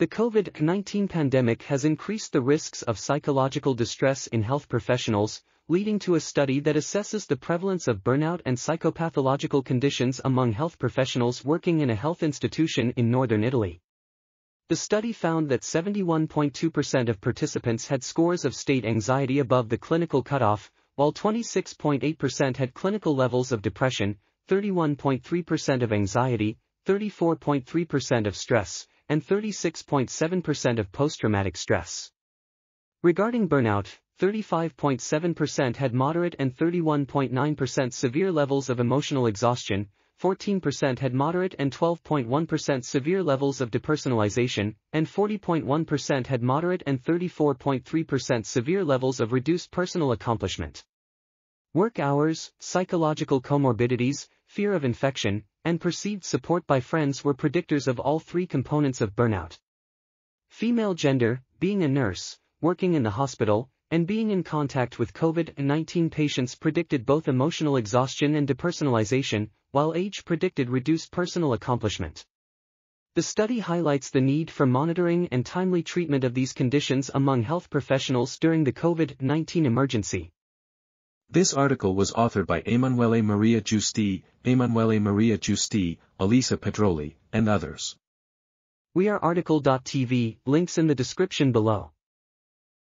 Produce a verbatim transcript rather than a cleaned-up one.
The COVID nineteen pandemic has increased the risks of psychological distress in health professionals, leading to a study that assesses the prevalence of burnout and psychopathological conditions among health professionals working in a health institution in northern Italy. The study found that seventy-one point two percent of participants had scores of state anxiety above the clinical cutoff, while twenty-six point eight percent had clinical levels of depression, thirty-one point three percent of anxiety, thirty-four point three percent of stress, and thirty-six point seven percent of post-traumatic stress. Regarding burnout, thirty-five point seven percent had moderate and thirty-one point nine percent severe levels of emotional exhaustion, fourteen percent had moderate and twelve point one percent severe levels of depersonalization, and forty point one percent had moderate and thirty-four point three percent severe levels of reduced personal accomplishment. Work hours, psychological comorbidities, fear of infection, and perceived support by friends were predictors of all three components of burnout. Female gender, being a nurse, working in the hospital, and being in contact with COVID nineteen patients predicted both emotional exhaustion and depersonalization, while age predicted reduced personal accomplishment. The study highlights the need for monitoring and timely treatment of these conditions among health professionals during the COVID nineteen emergency. This article was authored by Emanuele Maria Giusti, Emanuele Maria Giusti, Elisa Pedroli, and others. We are article dot t v, links in the description below.